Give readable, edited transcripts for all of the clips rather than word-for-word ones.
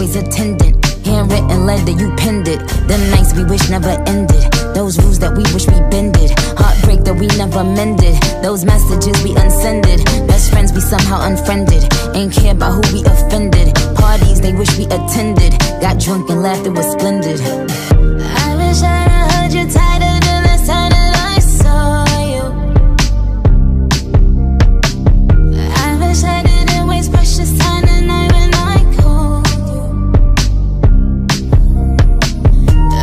always attendant. Handwritten letter, you penned it. The nights we wish never ended, those rules that we wish we bended, heartbreak that we never mended, those messages we unsended, best friends we somehow unfriended, ain't care about who we offended, parties they wish we attended, got drunk and laughed, it was splendid. I wish I'd heard you tighter than the sound that I saw you. I wish I didn't waste precious time the night when I called you.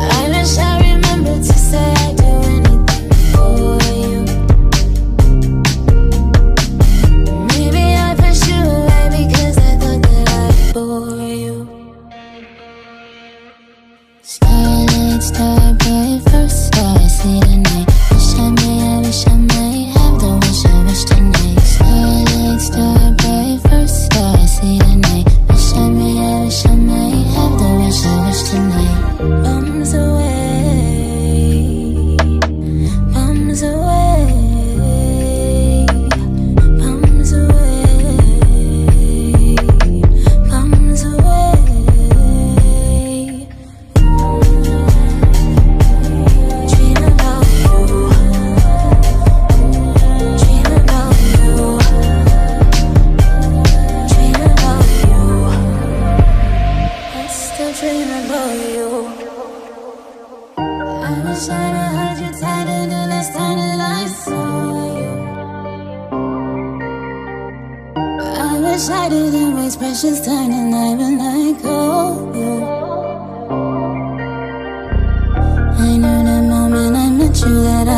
I wish I remembered to say I do anything for you. Maybe I pushed you away because I thought that I'd bore you. Starlight, starboy, first star, I see the night. Wish I may, I wish I might have the wish I wish tonight. Starlight, starboy, first star, I see the night. Wish I may, I wish I might have the wish I wish tonight. Bombs away, bombs away, bombs away, bombs away. Dream about you, dream about you, dream about you. I still dream about you. I wish I'd heard you tighter the last time that I saw you. I wish I didn't waste precious time the night when I called you. I knew the moment I met you that